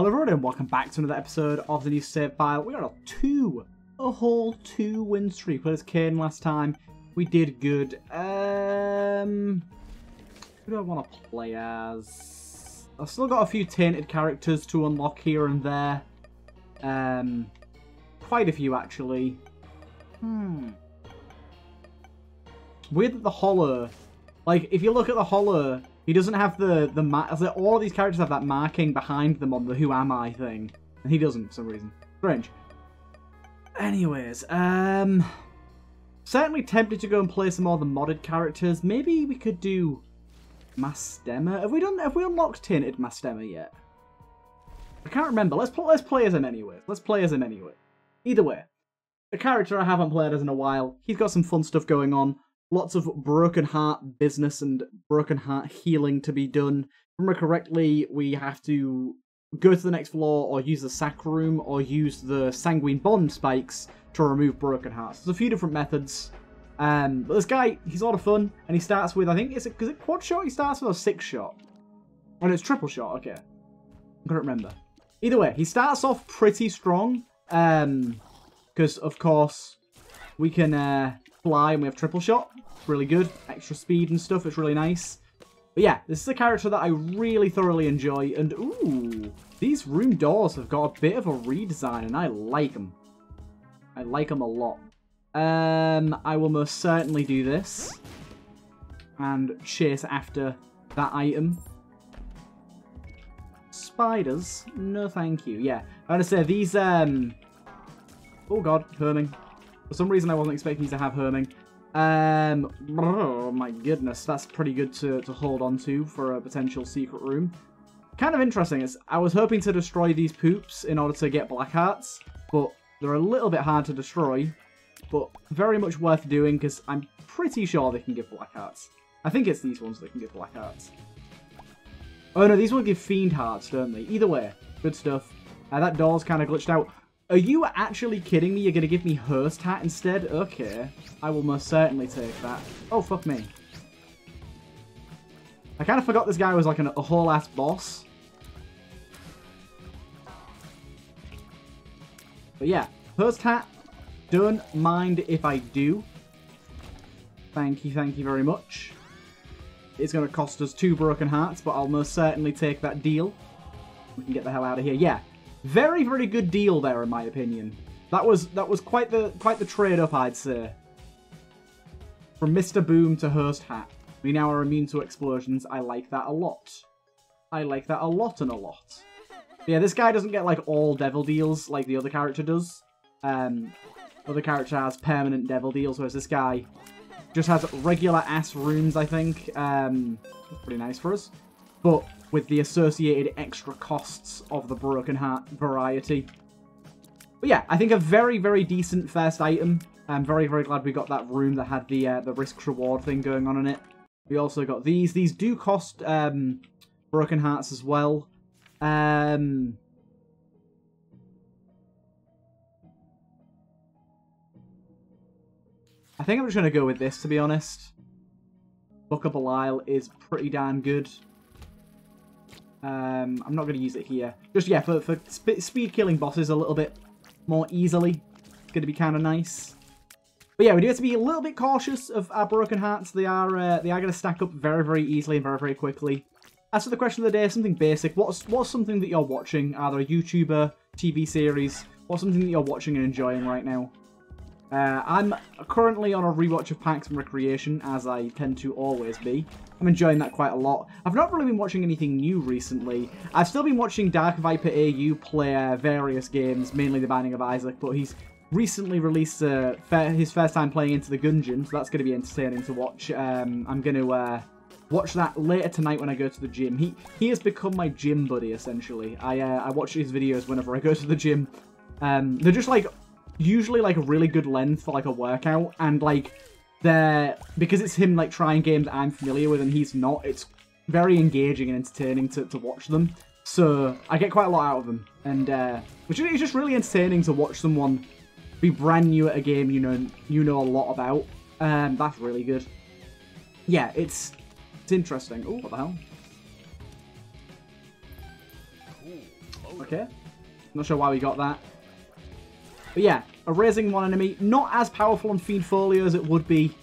Hello everyone and welcome back to another episode of the new save file. We are on a whole two win streak. Played as Kane last time. We did good. Who do I want to play as? I've still got a few tainted characters to unlock here and there. Quite a few actually. Weird that the Hollow, like if you look at the Hollow, he doesn't have the all these characters have that marking behind them on the "Who am I" thing, and he doesn't for some reason. Strange. Anyways, certainly tempted to go and play some more of the modded characters. Maybe we could do Mastema. Have we unlocked Tainted Mastema yet? I can't remember. Let's play as him anyways. Either way, a character I haven't played as in a while. He's got some fun stuff going on. Lots of broken heart business and broken heart healing to be done. Remember correctly, we have to go to the next floor or use the sack room or use the sanguine bond spikes to remove broken hearts. There's a few different methods. But this guy, he's a lot of fun, and he starts with, I think, is it quad shot? He starts with a 6-shot. Oh no, it's triple shot, okay. I couldn't remember. Either way, he starts off pretty strong. Because, of course, we can fly and we have triple shot. Really good, extra speed and stuff. It's really nice. But yeah, this is a character that I really thoroughly enjoy. And ooh, these room doors have got a bit of a redesign, and I like them. I like them a lot. I will most certainly do this and chase after that item. Spiders? No, thank you. Yeah, I gotta say these. Oh god, herming. For some reason, I wasn't expecting you to have herming. Oh my goodness, that's pretty good to hold on to for a potential secret room. Kind of interesting. I was hoping to destroy these poops in order to get Black Hearts, but they're a little bit hard to destroy, but very much worth doing because I'm pretty sure they can give Black Hearts. I think it's these ones that can give Black Hearts. Oh no, these will give Fiend Hearts, don't they? Either way, good stuff. That door's kind of glitched out. Are you actually kidding me? You're going to give me Host Hat instead? Okay. I will most certainly take that. Oh, fuck me. I kind of forgot this guy was like a whole ass boss. But yeah. Host Hat. Don't mind if I do. Thank you very much. It's going to cost us 2 broken hearts, but I'll most certainly take that deal. We can get the hell out of here. Yeah. Very, very good deal there, in my opinion. That was quite the trade-up, I'd say. From Mr. Boom to Host Hat. We now are immune to explosions. I like that a lot. I like that a lot and a lot. But yeah, this guy doesn't get, like, all devil deals like the other character does. Other character has permanent devil deals, whereas this guy just has regular-ass rooms, I think. Pretty nice for us. But with the associated extra costs of the broken heart variety. But yeah, I think a very, very decent first item. I'm very, very glad we got that room that had the risk-reward thing going on in it. We also got these. These do cost broken hearts as well. I think I'm just going to go with this, to be honest. Book of Belial is pretty darn good. I'm not going to use it here. Just, yeah, for speed killing bosses a little bit more easily. It's going to be kind of nice. But yeah, we do have to be a little bit cautious of our broken hearts. They are going to stack up very, very easily and very, very quickly. As for the question of the day, something basic. What's something that you're watching? Either a YouTuber, TV series, or something that you're watching and enjoying right now? I'm currently on a rewatch of Parks and Recreation, as I tend to always be. I'm enjoying that quite a lot. I've not really been watching anything new recently. I've still been watching Dark Viper AU play various games, mainly The Binding of Isaac, but he's recently released his first time playing Into the Gungeon, so that's going to be entertaining to watch. I'm going to watch that later tonight when I go to the gym. He has become my gym buddy, essentially. I watch his videos whenever I go to the gym. They're just like... usually like a really good length for like a workout, and like because it's him like trying games I'm familiar with and he's not, it's very engaging and entertaining to watch them. So I get quite a lot out of them, and which is just really entertaining to watch someone be brand new at a game you know a lot about. That's really good. Yeah, it's interesting. Oh, what the hell? Okay. Not sure why we got that. But yeah, erasing one enemy. Not as powerful on Fiend Folio as it would be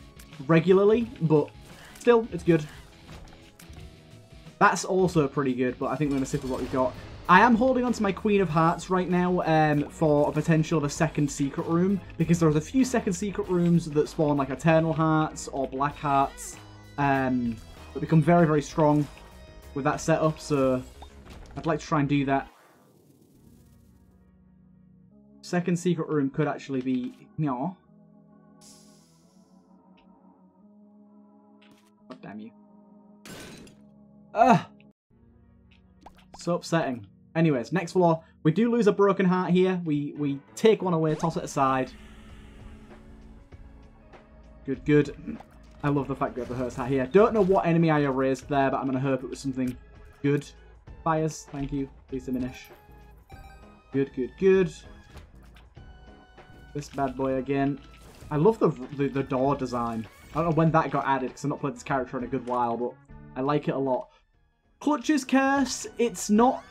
regularly, but still, it's good. That's also pretty good, but I think we're going to stick with what we've got. I am holding on to my Queen of Hearts right now for a potential of a second secret room, because there's a few second secret rooms that spawn like Eternal Hearts or Black Hearts that become very, very strong with that setup, so I'd like to try and do that. Second secret room could actually be... No. God damn you. Ugh! So upsetting. Anyways, next floor. We do lose a broken heart here. We take one away, toss it aside. Good, good. I love the fact we have the Host Hat here. Don't know what enemy I erased there, but I'm going to hope it was something good. Fires, thank you. Please diminish. Good, good, good. This bad boy again. I love the door design. I don't know when that got added because I've not played this character in a good while, but I like it a lot. Clutch's Curse. It's not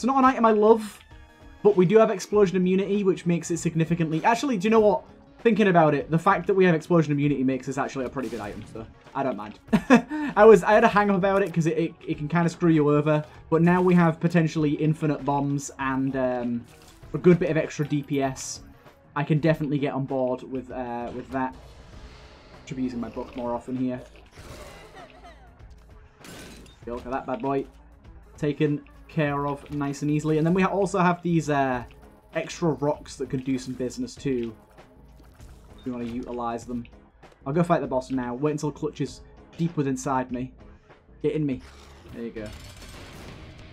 an item I love, but we do have explosion immunity, which makes it significantly. Actually, do you know what? Thinking about it, the fact that we have explosion immunity makes this actually a pretty good item, so I don't mind. I had a hang up about it because it can kind of screw you over, but now we have potentially infinite bombs and. A good bit of extra DPS. I can definitely get on board with that. Should be using my book more often here. Go look at that bad boy. Taken care of nice and easily. And then we also have these extra rocks that can do some business too. If you want to utilize them. I'll go fight the boss now. Wait until Clutch is deep within inside me. Get in me. There you go.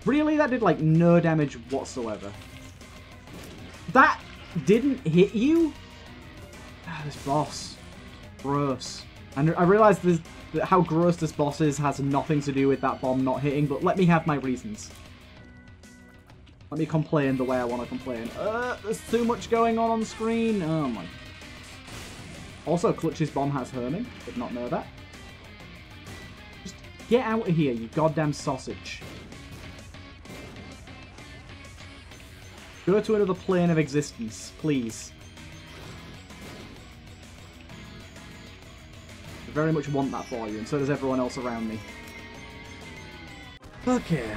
Really? That did like no damage whatsoever. That didn't hit you? Ah, this boss. Gross. And I realise how gross this boss is has nothing to do with that bomb not hitting, but let me have my reasons. Let me complain the way I want to complain. There's too much going on screen. Oh my. Also, Clutch's bomb has Herming. Did not know that. Just get out of here, you goddamn sausage. Go to another plane of existence, please. I very much want that for you, and so does everyone else around me. Okay.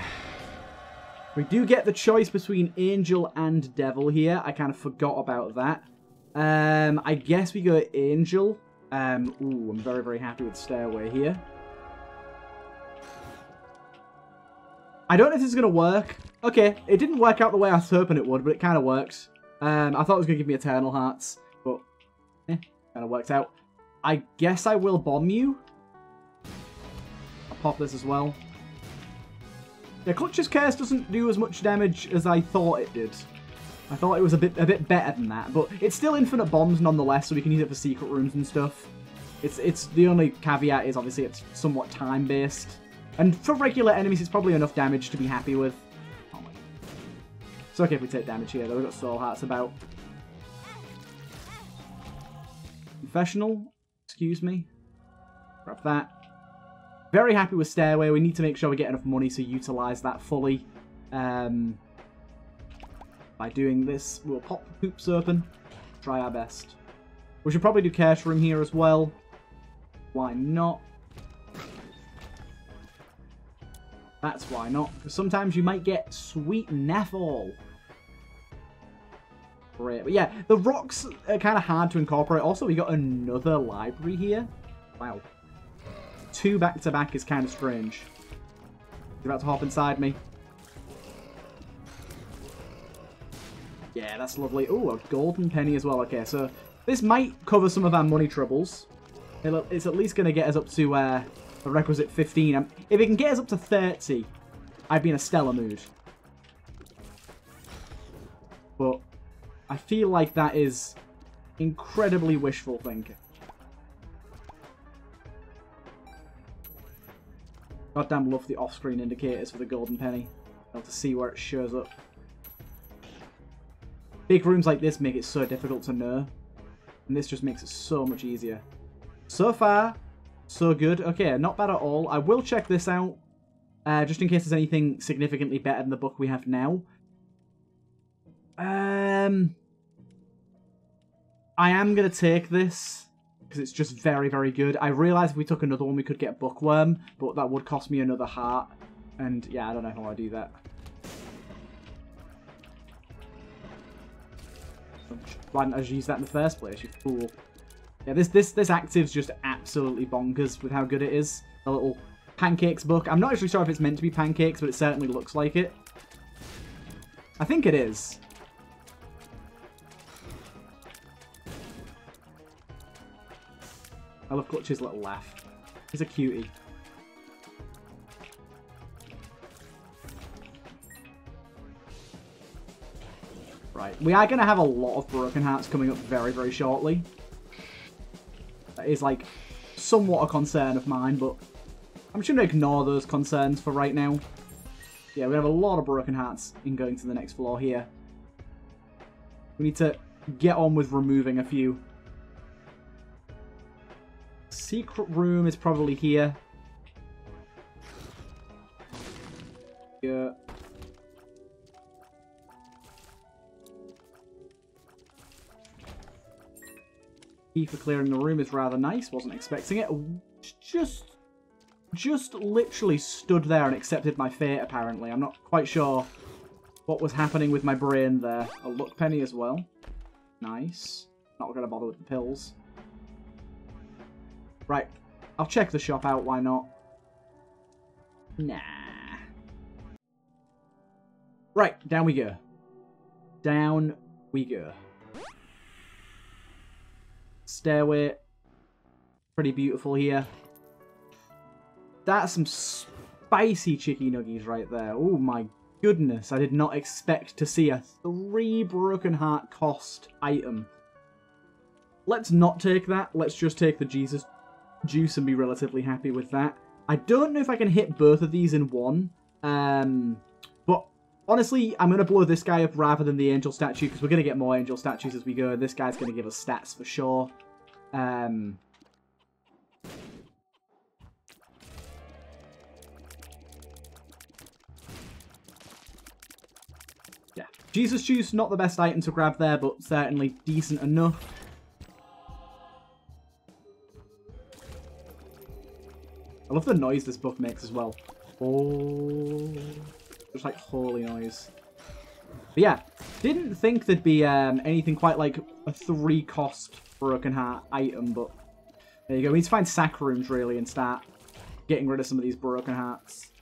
We do get the choice between Angel and Devil here. I kind of forgot about that. I guess we go Angel. Ooh, I'm very, very happy with Stairway here. I don't know if this is going to work. Okay, it didn't work out the way I was hoping it would, but it kind of works. I thought it was going to give me Eternal Hearts, but kind of worked out. I guess I will bomb you. I'll pop this as well. Yeah, Clutch's Curse doesn't do as much damage as I thought it did. I thought it was a bit better than that, but it's still infinite bombs nonetheless, so we can use it for secret rooms and stuff. It's the only caveat is obviously it's somewhat time-based. And for regular enemies, it's probably enough damage to be happy with. Oh my. It's okay if we take damage here, though. We've got Soul Hearts about. Confessional? Excuse me. Grab that. Very happy with Stairway. We need to make sure we get enough money to utilize that fully. By doing this, we'll pop the poops open. Try our best. We should probably do Curse Room here as well. Why not? That's why not, because sometimes you might get sweet Nephil. Great. But yeah, the rocks are kind of hard to incorporate. Also, we got another library here. Wow. Two back-to-back is kind of strange. He's about to hop inside me. Yeah, that's lovely. Ooh, a golden penny as well. Okay, so this might cover some of our money troubles. It's at least going to get us up to... the requisite 15. If it can get us up to 30, I'd be in a stellar mood. But I feel like that is incredibly wishful thinking. Goddamn love the off-screen indicators for the golden penny. I'll have to see where it shows up. Big rooms like this make it so difficult to know. And this just makes it so much easier. So far... so good. Okay, not bad at all. I will check this out just in case there's anything significantly better than the book we have now. I am going to take this, because it's just very, very good. I realised if we took another one, we could get Bookworm, but that would cost me another heart. And, yeah, I don't know how I do that. Why didn't I just use that in the first place? You fool. Yeah, this active's just absolutely bonkers with how good it is. The little pancakes book. I'm not actually sure if it's meant to be pancakes, but it certainly looks like it. I think it is. I love Clutch's little laugh. He's a cutie. Right, we are going to have a lot of broken hearts coming up very, very shortly. That is, like, somewhat a concern of mine, but I'm just going to ignore those concerns for right now. Yeah, we have a lot of broken hearts in going to the next floor here. We need to get on with removing a few. Secret room is probably here. Yeah. Key for clearing the room is rather nice. Wasn't expecting it. Just literally stood there and accepted my fate, apparently. I'm not quite sure what was happening with my brain there. A luck penny as well. Nice. Not going to bother with the pills. Right. I'll check the shop out. Why not? Nah. Right. Down we go. Down we go. Stairway. Pretty beautiful here. That's some spicy chicky nuggies right there. Oh my goodness. I did not expect to see a 3 broken heart cost item. Let's not take that. Let's just take the Jesus Juice and be relatively happy with that. I don't know if I can hit both of these in one. But honestly, I'm going to blow this guy up rather than the angel statue, because we're going to get more angel statues as we go. This guy's going to give us stats for sure. Yeah. Jesus Juice, not the best item to grab there, but certainly decent enough. I love the noise this book makes as well. Oh, just like holy noise. But yeah, didn't think there'd be anything quite like a 3-cost broken heart item, but there you go. We need to find sack rooms really and start getting rid of some of these broken hearts.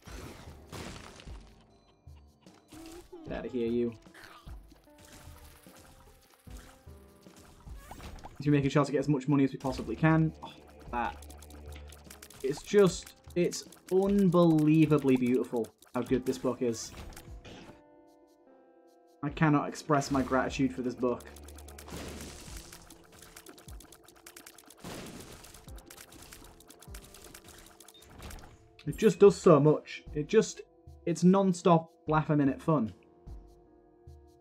Get out of here, you. So we're making sure to get as much money as we possibly can. Oh, that. It's just, it's unbelievably beautiful how good this book is. I cannot express my gratitude for this book. It just does so much. It just, it's non-stop laugh-a-minute fun.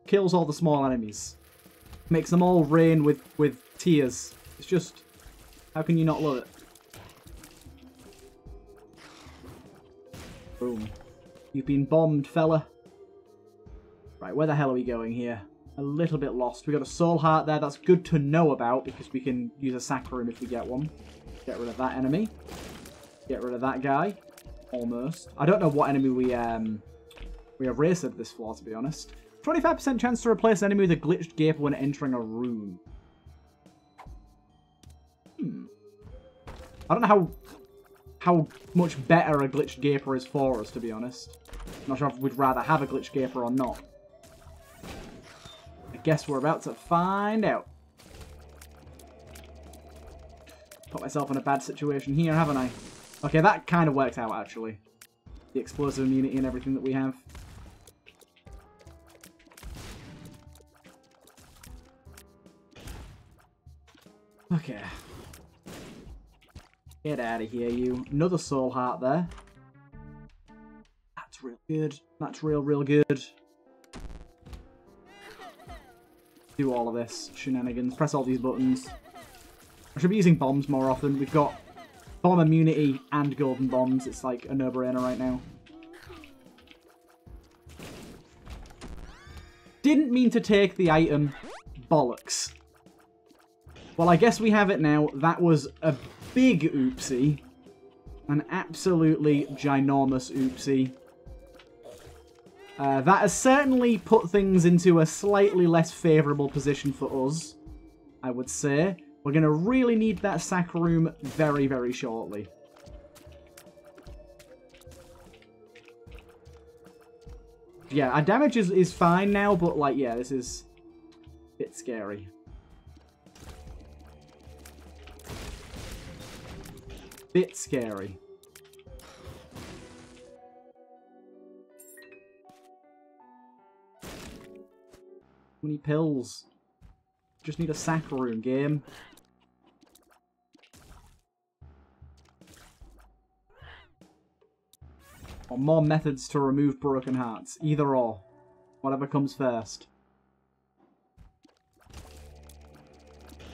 Kills all the small enemies. Makes them all rain with tears. It's just, how can you not love it? Boom. You've been bombed, fella. Right, where the hell are we going here? A little bit lost. We got a soul heart there. That's good to know about because we can use a sack room if we get one. Get rid of that enemy. Get rid of that guy. Almost. I don't know what enemy we erased at this floor, to be honest. 25% chance to replace an enemy with a glitched gape when entering a room. Hmm. I don't know how much better a glitched gaper is for us, to be honest. I'm not sure if we'd rather have a glitched gaper or not. I guess we're about to find out. Put myself in a bad situation here, haven't I? Okay, that kind of worked out, actually. The explosive immunity and everything that we have. Okay. Get out of here, you. Another soul heart there. That's real good. That's real, real good. Do all of this shenanigans. Press all these buttons. I should be using bombs more often. We've got bomb immunity and golden bombs. It's like a no-brainer right now. didn't mean to take the item. Bollocks. Well, I guess we have it now. That was a big oopsie. An absolutely ginormous oopsie. That has certainly put things into a slightly less favourable position for us, I would say. We're going to really need that sack room very, very shortly. Yeah, our damage is fine now, but, like, yeah, this is a bit scary. Bit scary. We need pills. Just need a sack room, game. Or more methods to remove broken hearts. Either or. Whatever comes first. I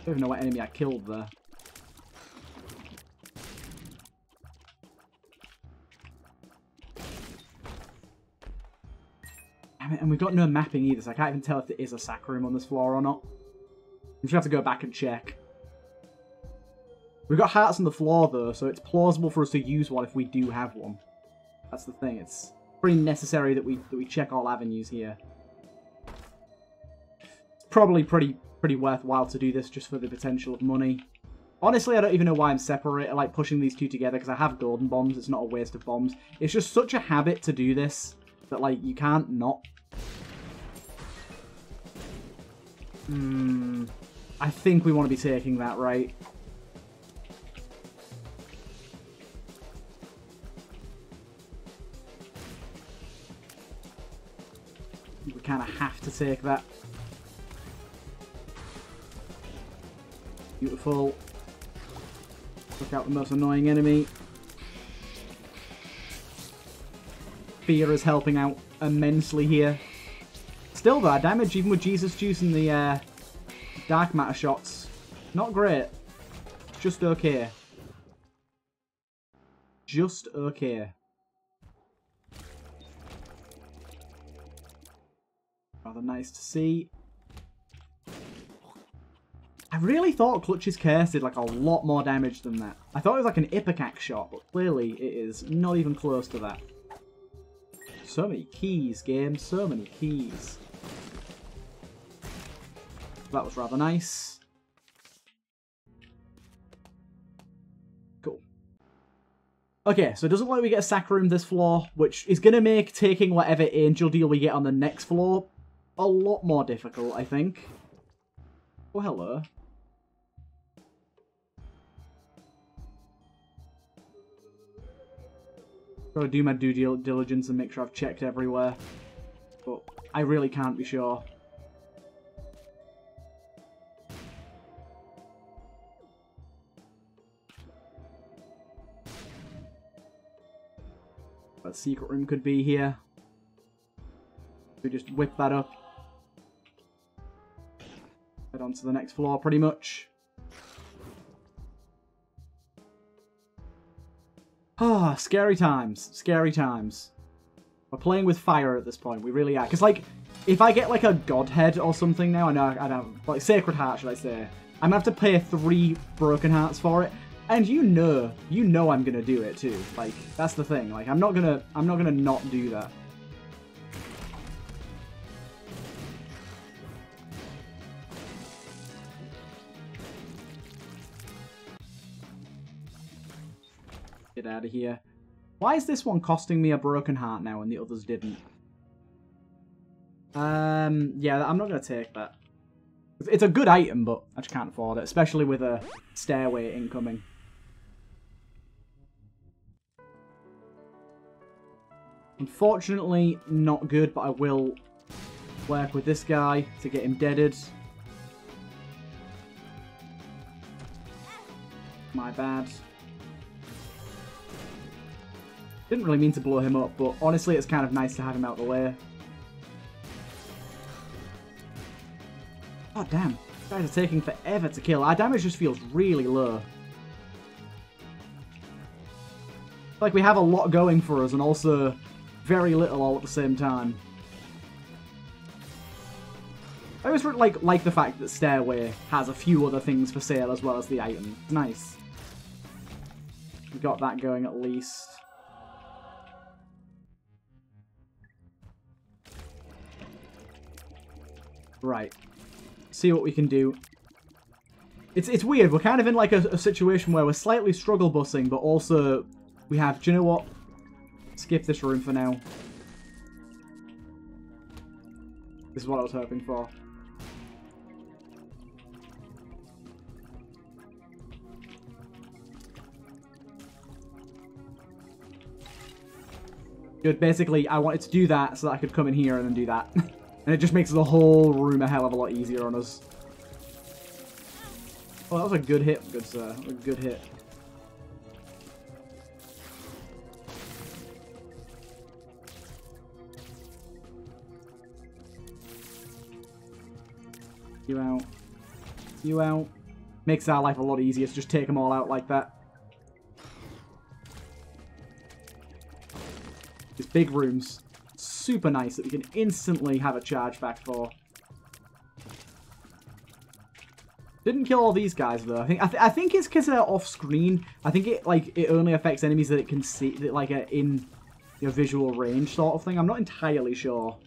don't even know what enemy I killed there. Damn it, and we've got no mapping either, so I can't even tell if there is a sack room on this floor or not. I'm just going to have to go back and check. We've got hearts on the floor though, so it's plausible for us to use one if we do have one. That's the thing, it's pretty necessary that we check all avenues here. It's probably pretty worthwhile to do this just for the potential of money. Honestly, I don't even know why I'm separating, like pushing these two together, because I have golden bombs, it's not a waste of bombs. It's just such a habit to do this that, like, you can't not. I think we want to be taking that, right? We kind of have to take that. Beautiful. Look out the most annoying enemy. Fear is helping out immensely here. Still though, our damage, even with Jesus Juice and the Dark Matter shots, not great. Just okay. Just okay. Rather nice to see. I really thought Clutch's Curse did like a lot more damage than that. I thought it was like an Ipecac shot, but clearly it is not even close to that. So many keys, game. So many keys. That was rather nice. Cool. Okay, so it doesn't look like we get a sack room this floor, which is going to make taking whatever angel deal we get on the next floor a lot more difficult, I think. Oh, hello. Gotta do my due diligence and make sure I've checked everywhere. But I really can't be sure. That secret room could be here. We just whip that up. Head on to the next floor, pretty much. Ah, scary times. Scary times. We're playing with fire at this point. We really are. Because, like, if I get, like, a Godhead or something now, I know I don't... Like, Sacred Heart, should I say. I'm going to have to pay 3 broken hearts for it. And you know I'm going to do it, too. Like, that's the thing. Like, I'm not going to not do that. Get out of here. Why is this one costing me a broken heart now and the others didn't? Yeah, I'm not going to take that. It's a good item, but I just can't afford it, especially with a stairway incoming. Unfortunately, not good, but I will work with this guy to get him deaded. My bad. Didn't really mean to blow him up, but honestly it's kind of nice to have him out of the way. Oh damn, these guys are taking forever to kill. Our damage just feels really low. Like we have a lot going for us and also very little all at the same time. I always like the fact that Stairway has a few other things for sale as well as the item. Nice. We got that going at least. Right. See what we can do. It's weird. We're kind of in like a situation where we're slightly struggle bussing, but also we have... Do you know what? Skip this room for now. This is what I was hoping for. Good. Basically, I wanted to do that so that I could come in here and then do that. And it just makes the whole room a hell of a lot easier on us. Oh, that was a good hit. Good, sir. A good hit. You out. You out. Makes our life a lot easier to just take them all out like that. These big rooms. Super nice that we can instantly have a charge back for. Didn't kill all these guys though. I think it's because they're off screen. I think it only affects enemies that it can see, that like are in your visual range sort of thing. I'm not entirely sure.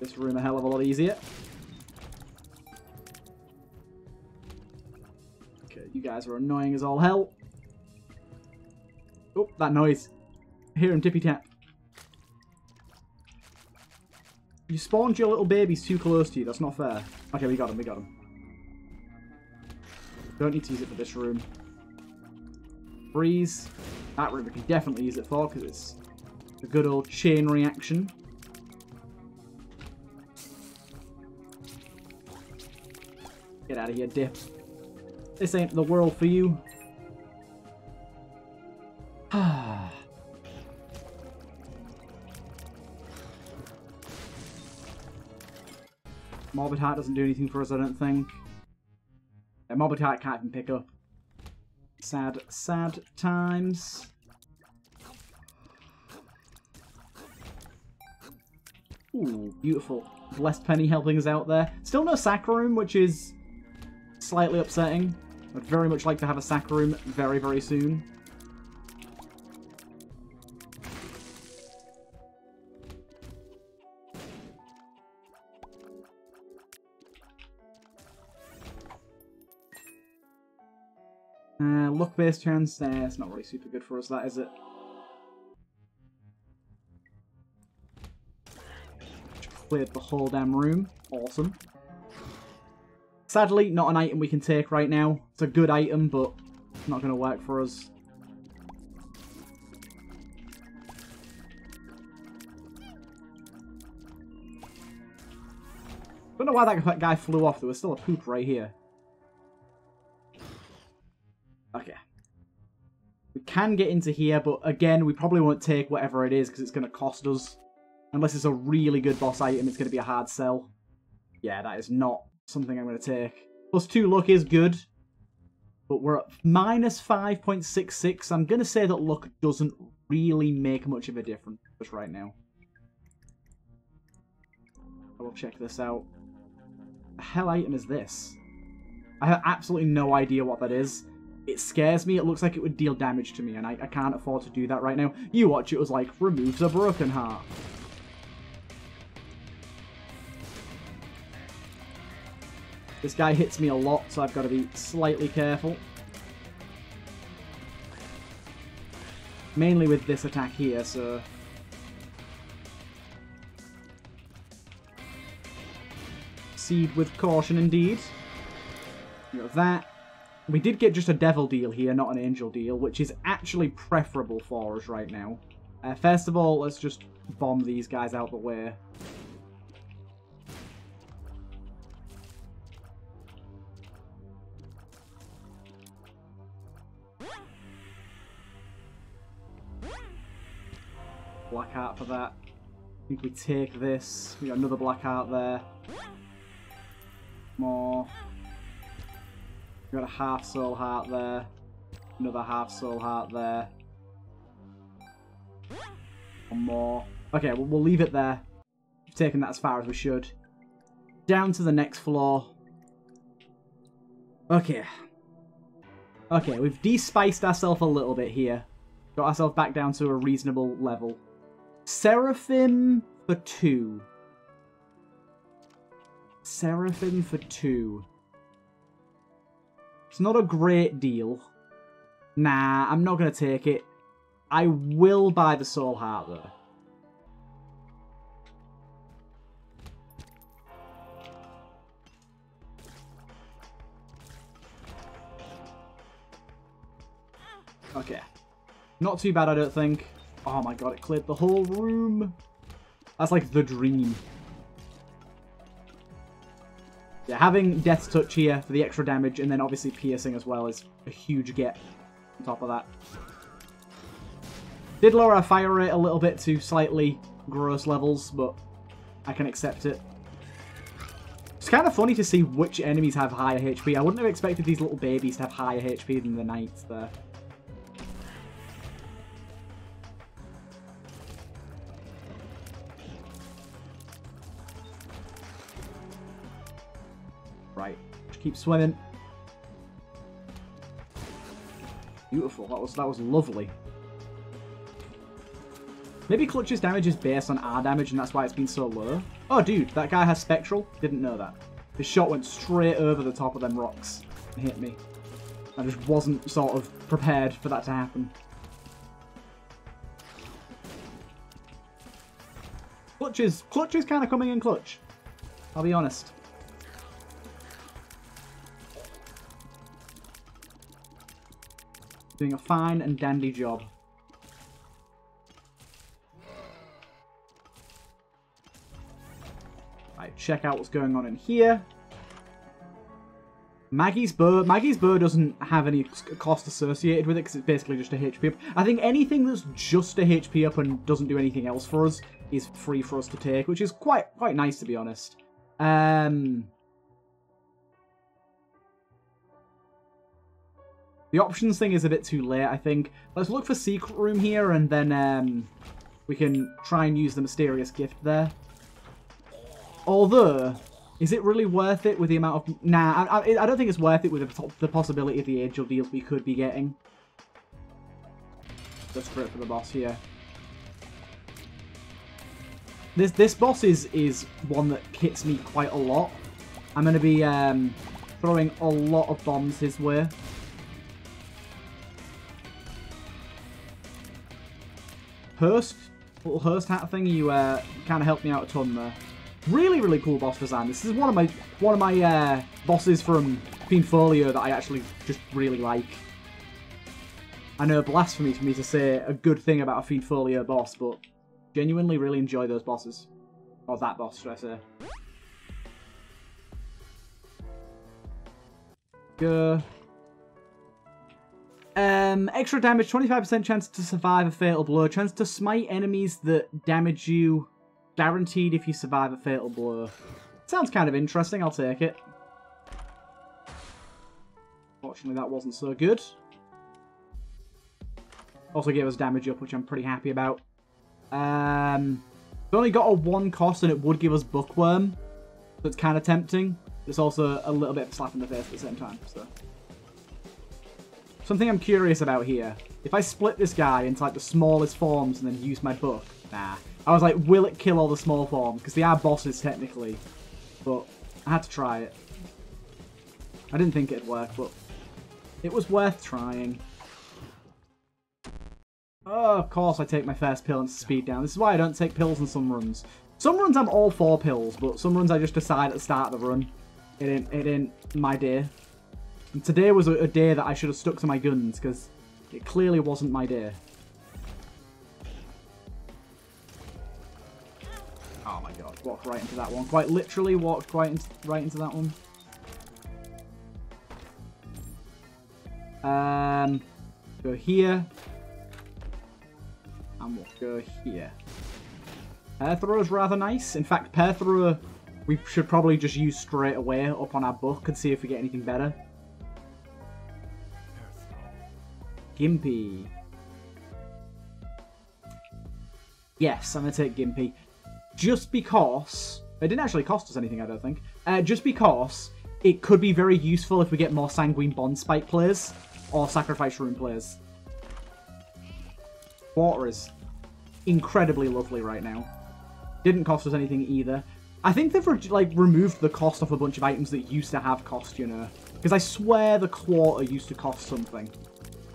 This room a hell of a lot easier. Okay, you guys are annoying as all hell. Oh, that noise. I hear him tippy tap. You spawned your little babies too close to you. That's not fair. Okay, we got him. We got him. Don't need to use it for this room. Freeze. That room we can definitely use it for because it's a good old chain reaction. Get out of here, dip. This ain't the world for you. Morbid Heart doesn't do anything for us, I don't think. Yeah, Morbid Heart can't even pick up. Sad, sad times. Ooh, beautiful. Blessed Penny helping us out there. Still no sack room, which is slightly upsetting. I'd very much like to have a sack room very, very soon. Luck-based chance. It's not really super good for us, that is it. Cleared the whole damn room. Awesome. Sadly, not an item we can take right now. It's a good item, but it's not going to work for us. Don't know why that guy flew off. There was still a poop right here. Okay. We can get into here, but again, we probably won't take whatever it is because it's going to cost us. Unless it's a really good boss item, it's going to be a hard sell. Yeah, that is not something I'm going to take. Plus 2 luck is good, but we're at minus 5.66. I'm going to say that luck doesn't really make much of a difference just right now. I will check this out. What the hell item is this? I have absolutely no idea what that is. It scares me. It looks like it would deal damage to me, and I can't afford to do that right now. You watch, it was like, removes a broken heart. This guy hits me a lot, so I've got to be slightly careful. Mainly with this attack here, so... Proceed with caution, indeed. You know that. We did get just a devil deal here, not an angel deal, which is actually preferable for us right now. First of all, let's just bomb these guys out the way. Black Heart for that. I think we take this. We got another Black Heart there. More. We got a half Soul Heart there. Another half Soul Heart there. One more. Okay, we'll leave it there. We've taken that as far as we should. Down to the next floor. Okay. Okay, we've de-spiced ourselves a little bit here. Got ourselves back down to a reasonable level. Seraphim for 2. Seraphim for 2. It's not a great deal. Nah, I'm not going to take it. I will buy the Soul Heart, though. Okay. Not too bad, I don't think. Oh my god, it cleared the whole room. That's like the dream. Yeah, having Death's Touch here for the extra damage and then obviously piercing as well is a huge get on top of that. Did lower our fire rate a little bit to slightly gross levels, but I can accept it. It's kind of funny to see which enemies have higher HP. I wouldn't have expected these little babies to have higher HP than the knights there. Keep swimming. Beautiful. That was lovely. Maybe Clutch's damage is based on our damage and that's why it's been so low. Oh, dude, that guy has Spectral. Didn't know that. His shot went straight over the top of them rocks and hit me. I just wasn't sort of prepared for that to happen. Clutch is kind of coming in clutch. I'll be honest. Doing a fine and dandy job. Right, check out what's going on in here. Maggie's Bow. Maggie's Bow doesn't have any cost associated with it because it's basically just a HP up. I think anything that's just a HP up and doesn't do anything else for us is free for us to take, which is quite nice, to be honest. The options thing is a bit too late, I think. Let's look for secret room here, and then we can try and use the Mysterious Gift there. Although, is it really worth it with the amount of... Nah, I don't think it's worth it with the possibility of the Angel deals we could be getting. Let's go for the boss here. This boss is one that hits me quite a lot. I'm going to be throwing a lot of bombs his way. Host Hat thing, you kind of helped me out a ton there. Really, really cool boss design. This is one of my bosses from Fiend Folio that I actually just really like. I know, blasphemy for me to say a good thing about a Fiend Folio boss, but genuinely really enjoy those bosses. Or that boss, should I say. Go. Extra damage, 25% chance to survive a fatal blow, chance to smite enemies that damage you, guaranteed if you survive a fatal blow. Sounds kind of interesting, I'll take it. Fortunately, that wasn't so good. Also gave us damage up, which I'm pretty happy about. We've only got a 1 cost and it would give us Bookworm, so it's kind of tempting. It's also a little bit of a slap in the face at the same time, so... Something I'm curious about here. If I split this guy into like the smallest forms and then use my book, nah. I was like, will it kill all the small forms? Because they are bosses technically, but I had to try it. I didn't think it'd work, but it was worth trying. Oh, of course I take my first pill and speed down. This is why I don't take pills in some runs. Some runs I'm all for pills, but some runs I just decide at the start of the run. It ain't my day. And today was a day that I should have stuck to my guns, because it clearly wasn't my day. Oh my god, walked right into that one. Quite literally walked right into that one. Go here. And we'll go here. Pear throw's rather nice. In fact, pear throw we should probably just use straight away up on our book and see if we get anything better. Gimpy. Yes, I'm going to take Gimpy. Just because... It didn't actually cost us anything, I don't think. Just because it could be very useful if we get more Sanguine Bond Spike players or Sacrifice Room players. Water is incredibly lovely right now. Didn't cost us anything either. I think they've removed the cost off a bunch of items that used to have cost, you know. Because I swear the quarter used to cost something.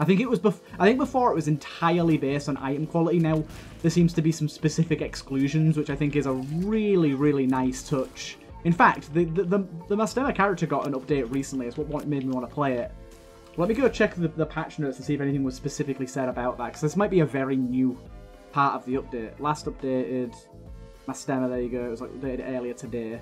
I think it was before it was entirely based on item quality. Now there seems to be some specific exclusions, which I think is a really, really nice touch. In fact, the Mastema character got an update recently. It's what made me want to play it. Let me go check the patch notes and see if anything was specifically said about that, because this might be a very new part of the update. Last updated Mastema, there you go. It was updated earlier today.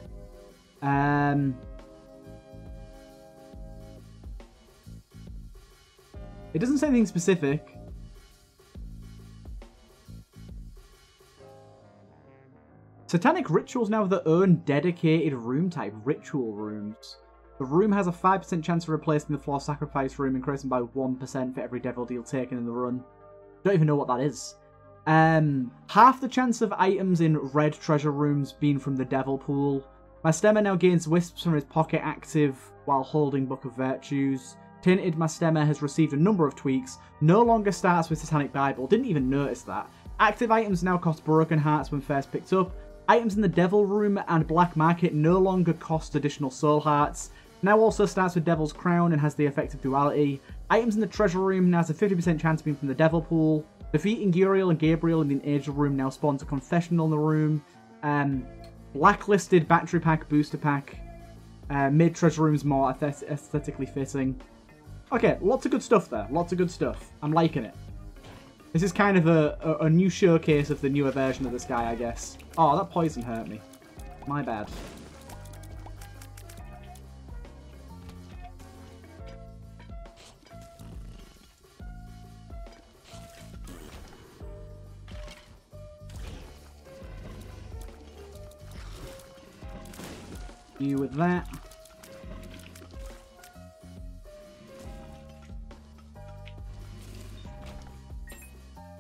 It doesn't say anything specific. Satanic Rituals now have their own dedicated room type, Ritual Rooms. The room has a 5% chance of replacing the floor sacrifice room, increasing by 1% for every devil deal taken in the run. Don't even know what that is. Half the chance of items in red treasure rooms being from the devil pool. Mastema now gains wisps from his pocket active while holding Book of Virtues. Tainted Mastema has received a number of tweaks, no longer starts with Satanic Bible, didn't even notice that. Active items now cost broken hearts when first picked up. Items in the Devil Room and Black Market no longer cost additional Soul Hearts. Now also starts with Devil's Crown and has the effect of Duality. Items in the Treasure Room now has a 50% chance of being from the Devil Pool. Defeating Uriel and Gabriel in the Angel Room now spawns a Confessional in the room. Blacklisted Battery Pack, Booster Pack. Made Treasure Rooms more aesthetically fitting. Okay, lots of good stuff there. Lots of good stuff. I'm liking it. This is kind of a new showcase of the newer version of this guy, I guess. Oh, that poison hurt me. My bad. You with that.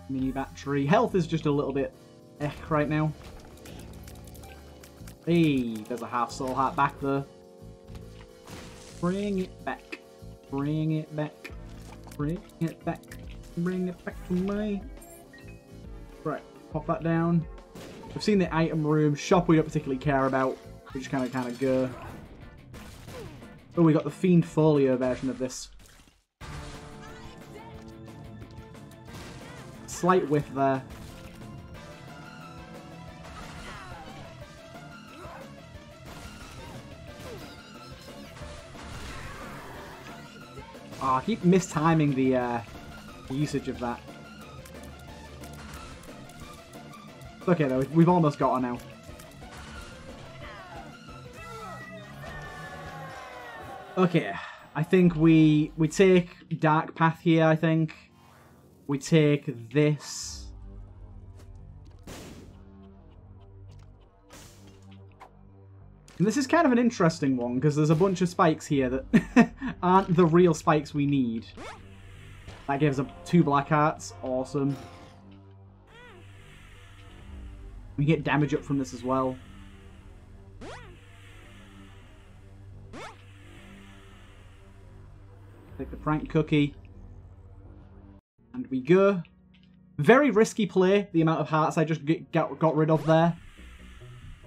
Mini battery. Health is just a little bit ech right now. Hey, there's a half soul heart back there. Bring it back. Bring it back. Bring it back. Bring it back to me. Right, pop that down. We've seen the item room. Shop we don't particularly care about. We just kind of go. Oh, we got the Fiend Folio version of this. Slight whiff there. Oh, I keep mistiming the usage of that. It's okay though, we've almost got her now. Okay, I think we take Dark Path here, I think. We take this. And this is kind of an interesting one, because there's a bunch of spikes here that aren't the real spikes we need. That gives up 2 black hearts. Awesome. We get damage up from this as well. Take the prank cookie. And we go. Very risky play, the amount of hearts I just got rid of there.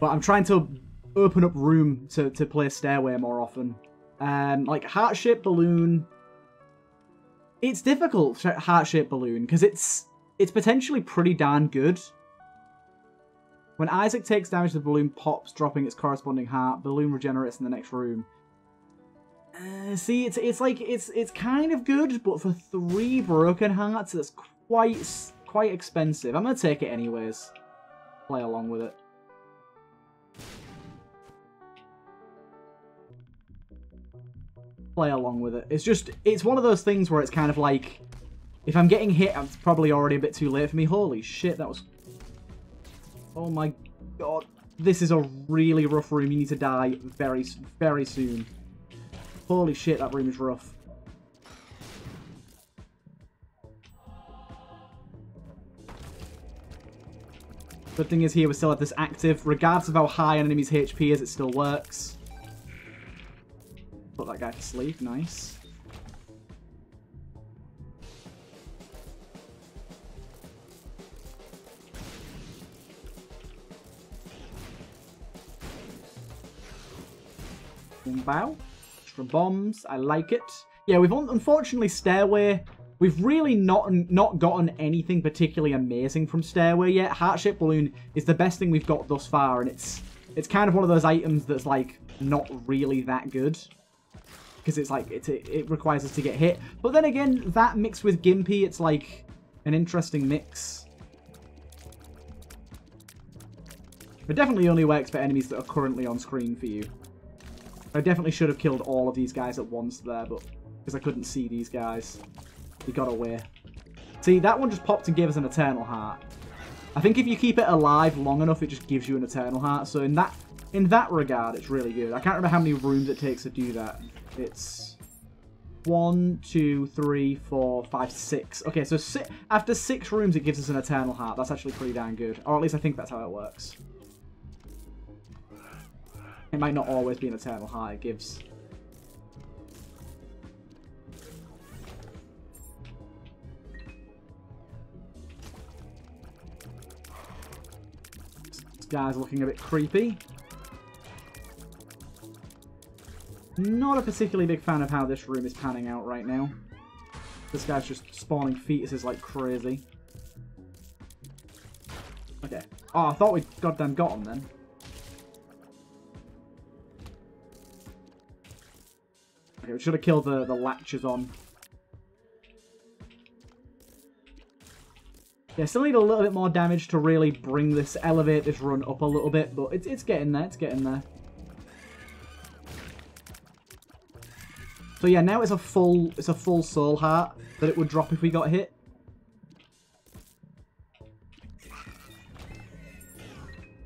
But I'm trying to open up room to play Stairway more often. Like, Heart-Shaped Balloon. It's difficult, Heart-Shaped Balloon, because it's potentially pretty darn good. When Isaac takes damage, the balloon pops, dropping its corresponding heart. Balloon regenerates in the next room. See, it's kind of good, but for 3 broken hearts, that's quite expensive. I'm gonna take it anyways. Play along with it. Play along with it. It's just, it's one of those things where it's kind of like, if I'm getting hit, it's probably already a bit too late for me. Holy shit, that was... Oh my god. This is a really rough room. You need to die very, very soon. Holy shit, that room is rough. Good thing is here we still have this active. Regardless of how high an enemy's HP is, it still works. Put that guy to sleep. Nice. Bow. Extra bombs. I like it. Yeah, we've unfortunately Stairway. We've really not gotten anything particularly amazing from Stairway yet. Heartshaped Balloon is the best thing we've got thus far, and it's kind of one of those items that's like not really that good because it's like it requires us to get hit. But then again, that mixed with Gimpy, it's like an interesting mix. But definitely only works for enemies that are currently on screen for you. I definitely should have killed all of these guys at once there, but because I couldn't see these guys. He got away. See, that one just popped and gave us an Eternal Heart. I think if you keep it alive long enough, it just gives you an Eternal Heart. So in that regard, it's really good. I can't remember how many rooms it takes to do that. It's 1, 2, 3, 4, 5, 6. Okay, so after 6 rooms, it gives us an Eternal Heart. That's actually pretty darn good. Or at least I think that's how it works. It might not always be an Eternal Heart it gives. Guys looking a bit creepy. Not a particularly big fan of how this room is panning out right now. This guy's just spawning fetuses like crazy. Okay. Oh, I thought we goddamn got him then. Okay, we should have killed the latches on. Yeah, still need a little bit more damage to really bring this, elevate this run up a little bit, but it's getting there, it's getting there. So yeah, now it's a full Soul Heart that it would drop if we got hit.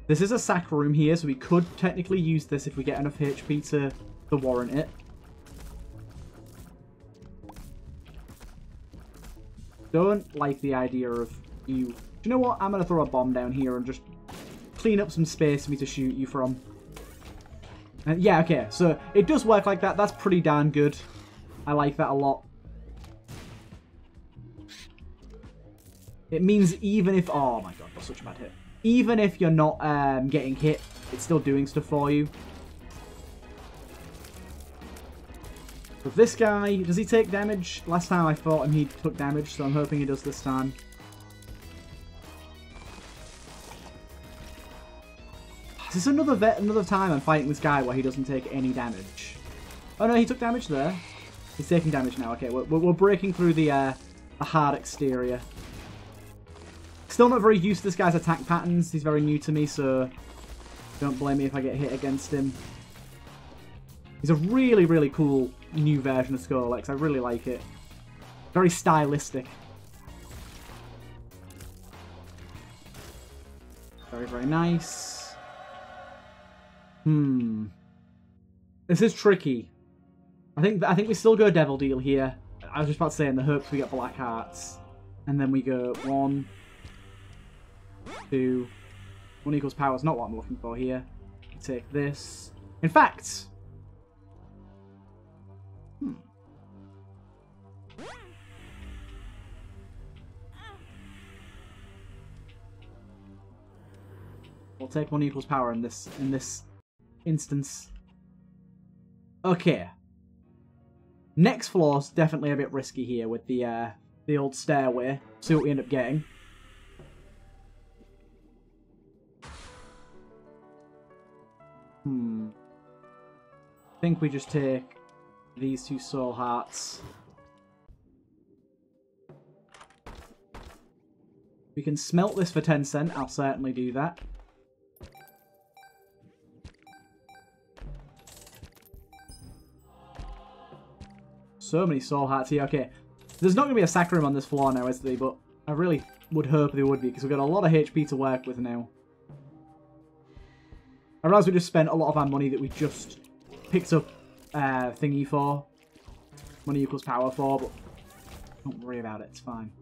This is a sack room here, so we could technically use this if we get enough HP to warrant it. Don't like the idea of... you. Do you know what? I'm going to throw a bomb down here and just clean up some space for me to shoot you from. And yeah, okay. So it does work like that. That's pretty darn good. I like that a lot. It means even if... oh my god, that's such a bad hit. Even if you're not getting hit, it's still doing stuff for you. But this guy, does he take damage? Last time I fought him, he took damage, so I'm hoping he does this time. Is this another time I'm fighting this guy where he doesn't take any damage? Oh no, he took damage there. He's taking damage now. Okay, we're breaking through the hard exterior. Still not very used to this guy's attack patterns. He's very new to me, so don't blame me if I get hit against him. He's a really, really cool new version of Skrillex. I really like it. Very stylistic. Very, very nice. Hmm. This is tricky. I think we still go Devil Deal here. I was just about to say in the hopes we get Black Hearts. And then we go 1, 2. 1 equals power is not what I'm looking for here. Take this. In fact. We'll take 1 equals power in this instance. Okay. Next floor's definitely a bit risky here with the old stairway. See what we end up getting. Hmm. I think we just take these 2 Soul Hearts. We can smelt this for 10 cents. I'll certainly do that. So many Soul Hearts here. Okay, there's not going to be a sack room on this floor now, is there? But I really would hope there would be, because we've got a lot of HP to work with now. I realize we just spent a lot of our money that we just picked up thingy for. Money equals power for, but don't worry about it, it's fine.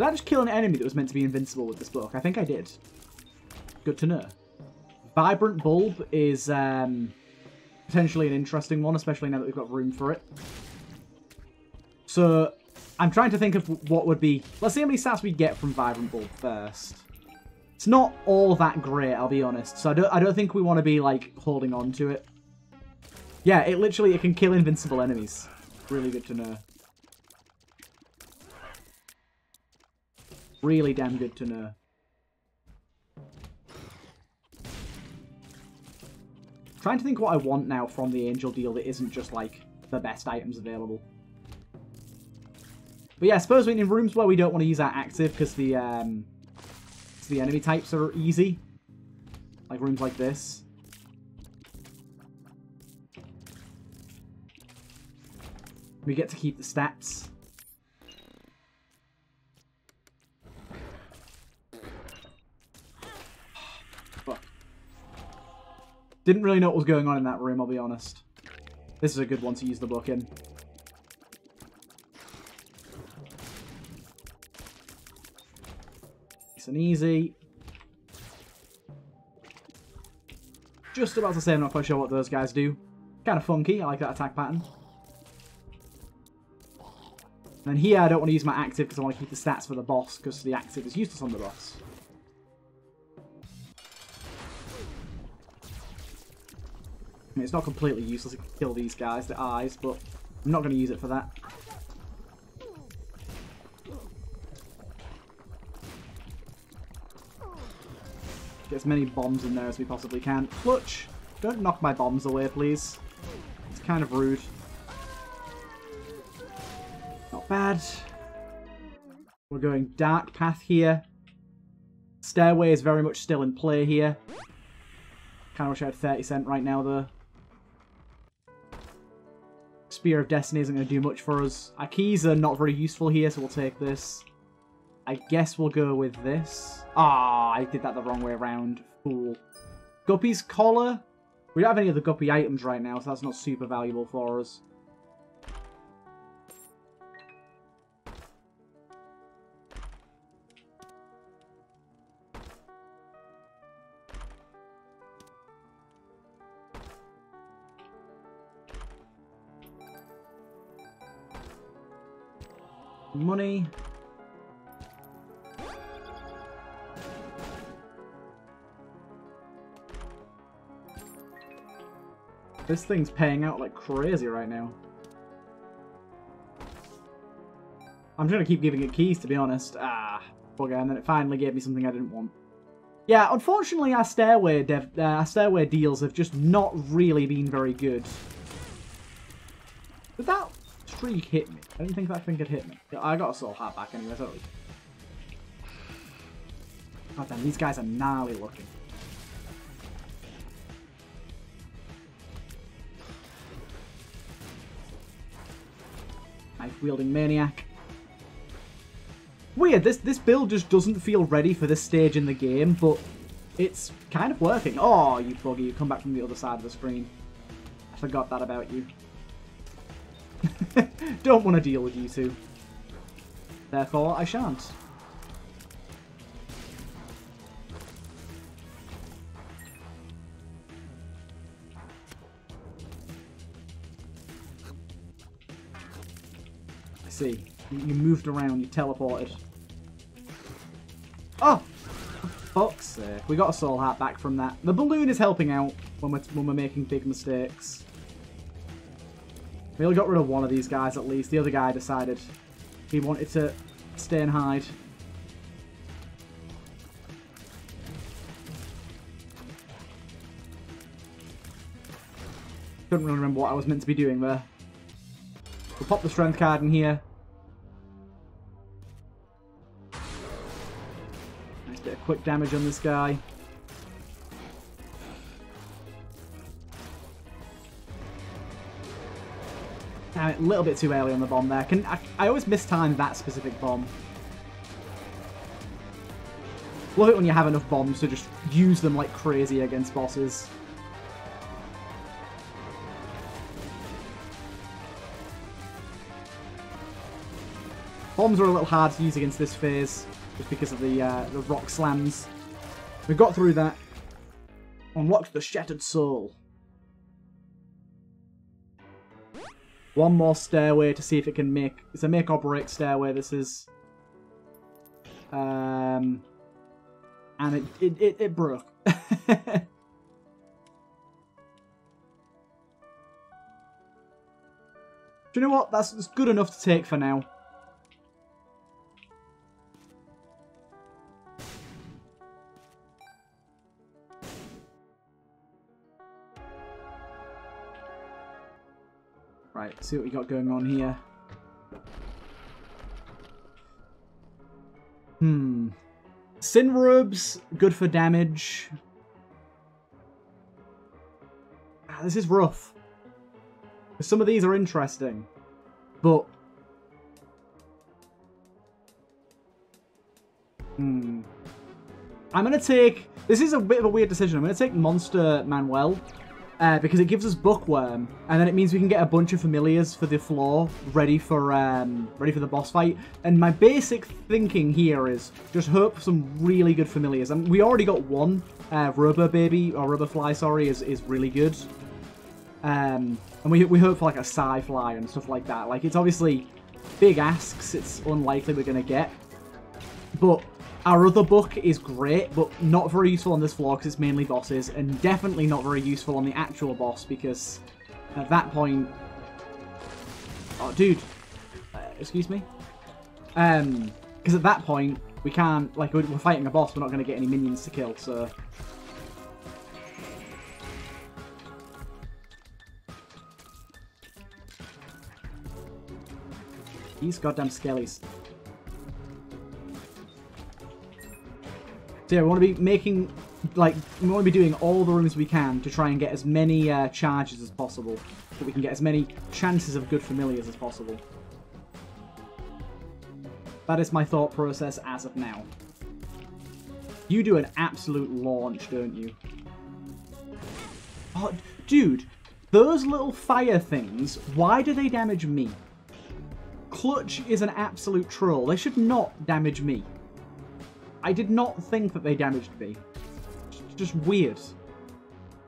Did I just kill an enemy that was meant to be invincible with this book? I think I did. Good to know. Vibrant Bulb is potentially an interesting one, especially now that we've got room for it. So, I'm trying to think of what would be... Let's see how many stats we get from Vibrant Bulb first. It's not all that great, I'll be honest. So I don't think we want to be, like, holding on to it. Yeah, it literally, it can kill invincible enemies. Really good to know. Really damn good to know. I'm trying to think what I want now from the Angel deal that isn't just, like, the best items available. But yeah, I suppose in rooms where we don't want to use our active because the enemy types are easy, like rooms like this. We get to keep the stats. Fuck. Didn't really know what was going on in that room, I'll be honest. This is a good one to use the book in. Nice and easy. Just about to say I'm not quite sure what those guys do. Kind of funky, I like that attack pattern. And here I don't want to use my active because I want to keep the stats for the boss because the active is useless on the boss. I mean, it's not completely useless, it can kill these guys, the eyes, but I'm not going to use it for that. Get as many bombs in there as we possibly can. Clutch! Don't knock my bombs away, please. It's kind of rude. Bad. We're going dark path here. Stairway is very much still in play here. Kind of wish I had 30 cents right now though. Spear of Destiny isn't going to do much for us. Our keys are not very useful here, so we'll take this. I guess we'll go with this. Ah, I did that the wrong way around. Fool. Guppy's collar. We don't have any other guppy items right now, so that's not super valuable for us. Money. This thing's paying out like crazy right now. I'm just gonna keep giving it keys, to be honest. Ah, bugger, and then it finally gave me something I didn't want. Yeah, unfortunately our stairway deals have just not really been very good. But that streak hit me. I didn't think that thing could hit me. I got a Soul Heart back anyway, totally. God damn, these guys are gnarly looking. Knife-wielding maniac. Weird, this build just doesn't feel ready for this stage in the game, but it's kind of working. Oh, you bugger, you come back from the other side of the screen. I forgot that about you. Don't want to deal with you two. Therefore, I shan't. I see. You moved around, you teleported. Oh! For fuck's sake. We got a Soul Heart back from that. The balloon is helping out when we're making big mistakes. We only got rid of one of these guys at least. The other guy decided he wanted to stay and hide. Couldn't really remember what I was meant to be doing there. We'll pop the strength card in here. Nice bit of quick damage on this guy. A little bit too early on the bomb there. I always mistime that specific bomb. Love it when you have enough bombs to just use them like crazy against bosses. Bombs are a little hard to use against this phase, just because of the rock slams. We got through that. Unlocked the Shattered Soul. One more stairway to see if it can make... It's a make or break stairway, this is. And it broke. Do you know what? That's good enough to take for now. Right, see what we got going on here. Sin robes, good for damage. Ah, this is rough. Some of these are interesting, but... I'm going to take... This is a bit of a weird decision. I'm going to take Monster Manuel, because it gives us Bookworm, and then it means we can get a bunch of familiars for the floor, ready for the boss fight. And my basic thinking here is just hope for some really good familiars. And we already got one. Robo Fly, sorry, is really good. And we hope for like a Psy Fly and stuff like that. Like, it's obviously big asks, it's unlikely we're going to get. But our other book is great, but not very useful on this floor because it's mainly bosses, and definitely not very useful on the actual boss because at that point... Oh, dude. Excuse me? Because at that point, we can't... Like, we're fighting a boss, we're not going to get any minions to kill, so... These goddamn skellies. So yeah, we want to be making, like, we want to be doing all the rooms we can to try and get as many charges as possible. So we can get as many chances of good familiars as possible. That is my thought process as of now. You do an absolute launch, don't you? Oh, dude, those little fire things, why do they damage me? Clutch is an absolute troll. They should not damage me. I did not think that they damaged me. It's just weird. Also,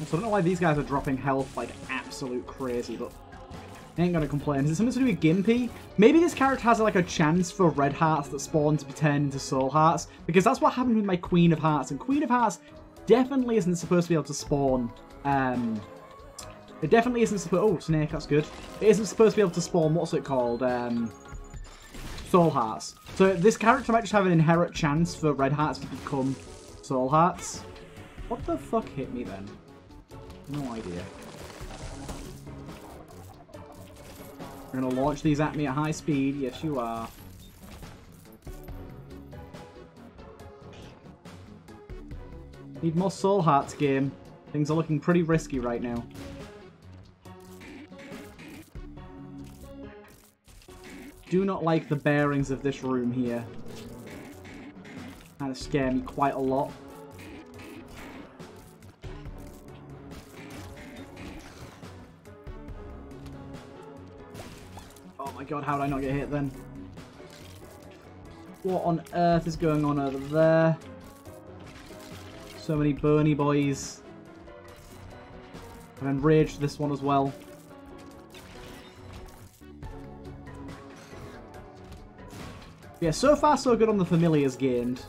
I don't know why these guys are dropping health like absolute crazy, but... I ain't gonna complain. Is it something to do with Gimpy? Maybe this character has like a chance for red hearts that spawn to be turned into soul hearts, because that's what happened with my Queen of Hearts, and Queen of Hearts definitely isn't supposed to be able to spawn. It definitely isn't supposed. Oh, snake, that's good. It isn't supposed to be able to spawn. What's it called? Soul hearts. So this character might just have an inherent chance for red hearts to become soul hearts. What the fuck hit me then? No idea. You're going to launch these at me at high speed. Yes, you are. Need more Soul Hearts, game. Things are looking pretty risky right now. Do not like the bearings of this room here. Kind of scare me quite a lot. God, how did I not get hit then? What on earth is going on over there? So many Bernie boys. I've enraged this one as well. Yeah, so far so good on the familiars gained.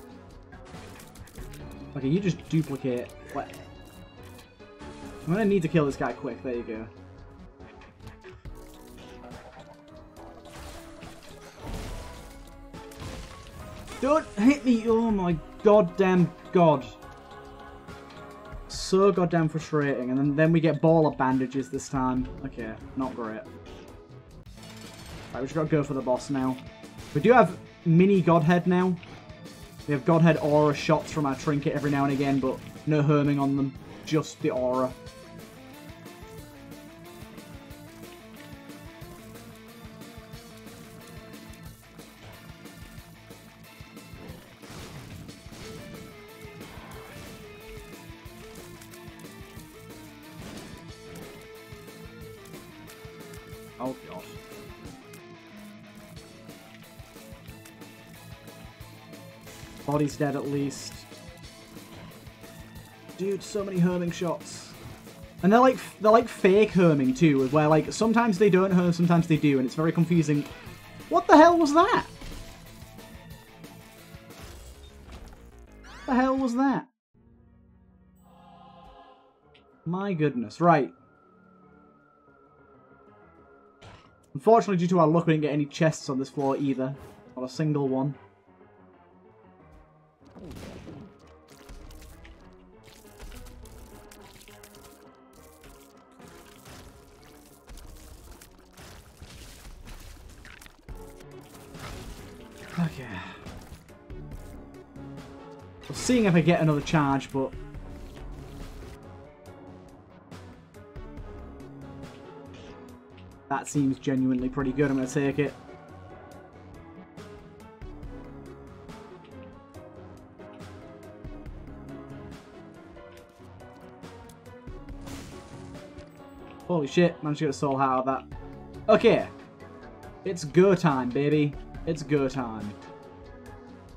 Okay, you just duplicate. What? I'm gonna need to kill this guy quick. There you go. Don't hit me! Oh my goddamn god. So goddamn frustrating. And then we get baller bandages this time. Okay, not great. Right, we just gotta go for the boss now. We do have mini Godhead now. We have Godhead aura shots from our trinket every now and again, but no herming on them. Just the aura. Oh, God. Body's dead at least. Dude, so many herming shots. And they're like fake herming too, where like sometimes they don't herm, sometimes they do, and it's very confusing. What the hell was that? What the hell was that? My goodness, right. Unfortunately, due to our luck, we didn't get any chests on this floor either. Not a single one. Okay. Well, seeing if I get another charge, but... that seems genuinely pretty good. I'm going to take it. Holy shit, managed to get a soul heart out of that. Okay. It's go time, baby. It's go time.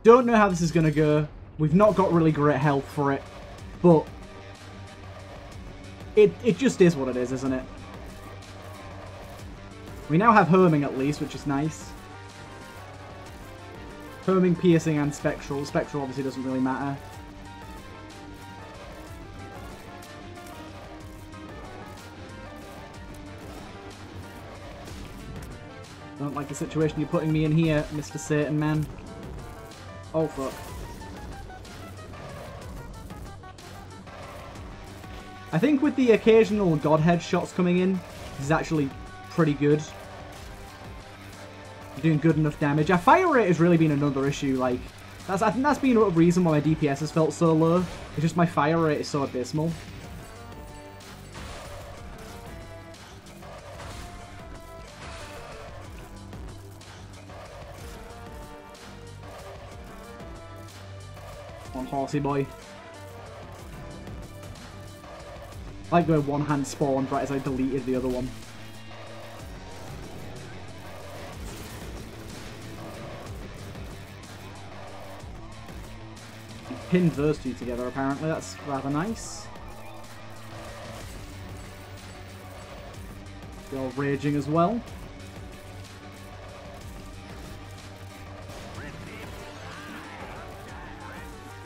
Don't know how this is going to go. We've not got really great help for it. But it just is what it is, isn't it? We now have herming at least, which is nice. Herming, piercing, and spectral. Spectral obviously doesn't really matter. Don't like the situation you're putting me in here, Mr. Satan Man. Oh, fuck. I think with the occasional Godhead shots coming in, this is actually pretty good. I'm doing good enough damage. Our fire rate has really been another issue. Like, I think that's been a reason why my DPS has felt so low. It's just my fire rate is so abysmal. Horsey boy. I like where one hand spawned right as I deleted the other one. You pinned those two together apparently, that's rather nice. You're raging as well.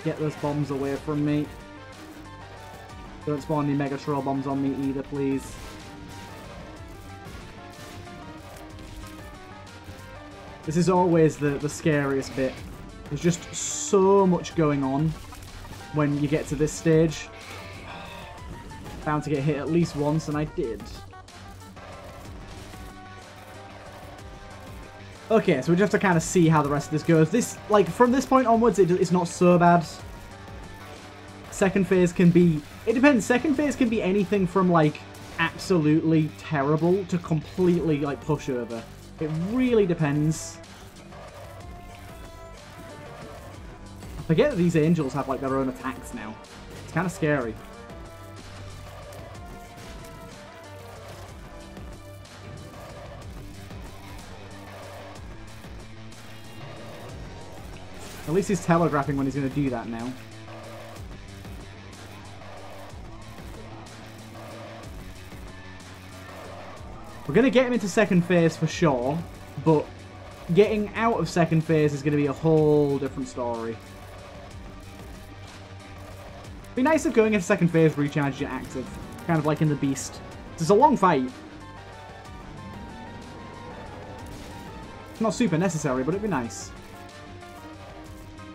Get those bombs away from me. Don't spawn any Mega Troll bombs on me either, please. This is always the scariest bit. There's just so much going on when you get to this stage. Bound to get hit at least once, and I did. Okay, so we just have to kind of see how the rest of this goes. This, like, from this point onwards, it's not so bad. Second phase can be... it depends. Second phase can be anything from, like, absolutely terrible to completely, like, pushover. It really depends. I forget that these angels have, like, their own attacks now. It's kind of scary. At least he's telegraphing when he's going to do that now. We're going to get him into second phase for sure, but getting out of second phase is going to be a whole different story. It'd be nice if going into second phase recharges your active, kind of like in The Beast. It's a long fight. It's not super necessary, but it'd be nice.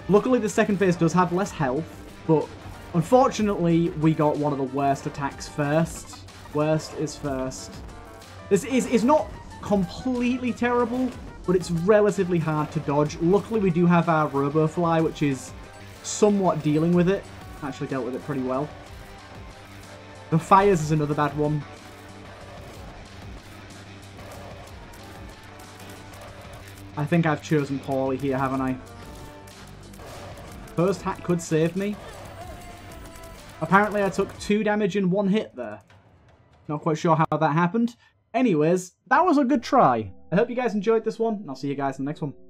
Luckily, the second phase does have less health, but unfortunately, we got one of the worst attacks first. Worst is first. This is not completely terrible, but it's relatively hard to dodge. Luckily, we do have our Robo Fly, which is somewhat dealing with it. Actually dealt with it pretty well. The fires is another bad one. I think I've chosen poorly here, haven't I? First hat could save me. Apparently I took 2 damage in 1 hit there. Not quite sure how that happened. Anyways, that was a good try. I hope you guys enjoyed this one, and I'll see you guys in the next one.